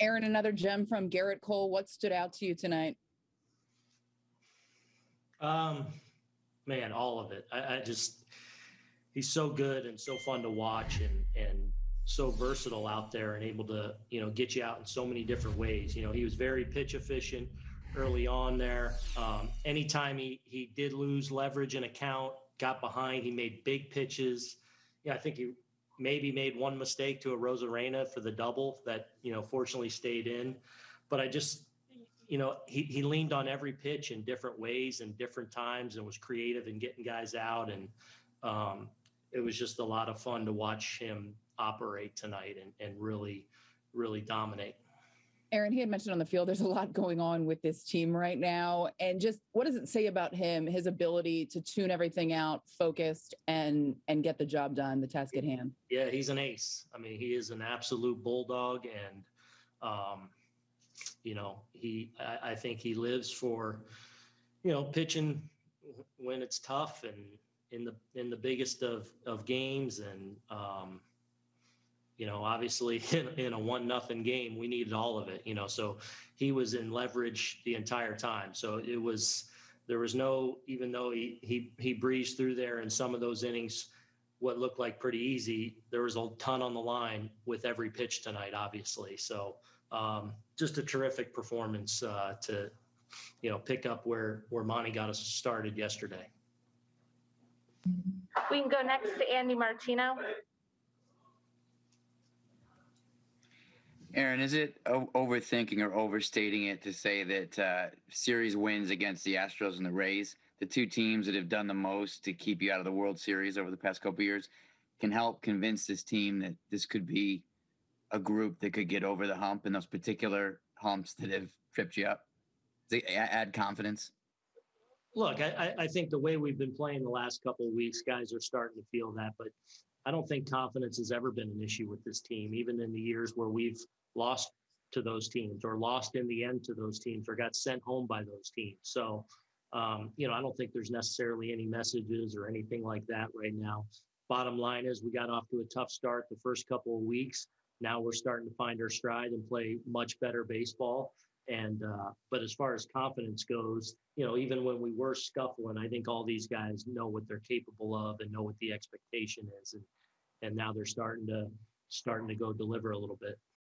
Aaron, another gem from Gerrit Cole. What stood out to you tonight? Man, all of it. I just, he's so good and so fun to watch and so versatile out there and able to, you know, get you out in so many different ways. You know, he was very pitch efficient early on there. Anytime he did lose leverage in a count, got behind, he made big pitches. Yeah, I think he maybe made one mistake to Arozarena for the double that, you know, fortunately stayed in. But I just, you know, he leaned on every pitch in different ways and different times and was creative in getting guys out. And it was just a lot of fun to watch him operate tonight and really, really dominate. Aaron, he had mentioned on the field, there's a lot going on with this team right now. And just what does it say about him, his ability to tune everything out, focused, and get the job done, the task at hand? Yeah, he's an ace. I mean, he is an absolute bulldog. And, you know, I think he lives for, you know, pitching when it's tough and in the biggest of games. And, you know, obviously in a 1-0 game, we needed all of it, you know, so he was in leverage the entire time. So it was, there was no, even though he breezed through there in some of those innings, what looked like pretty easy, there was a ton on the line with every pitch tonight, obviously. So just a terrific performance to, you know, pick up where Monty got us started yesterday. We can go next to Andy Martino. Aaron, is it overthinking or overstating it to say that series wins against the Astros and the Rays, the two teams that have done the most to keep you out of the World Series over the past couple of years, can help convince this team that this could be a group that could get over the hump and those particular humps that have tripped you up? Does it add confidence? Look, I think the way we've been playing the last couple of weeks, guys are starting to feel that, but I don't think confidence has ever been an issue with this team, even in the years where we've lost to those teams or lost in the end to those teams or got sent home by those teams. So, you know, I don't think there's necessarily any messages or anything like that right now. Bottom line is we got off to a tough start the first couple of weeks. Now we're starting to find our stride and play much better baseball. And, but as far as confidence goes, you know, even when we were scuffling, I think all these guys know what they're capable of and know what the expectation is. And now they're starting to go deliver a little bit.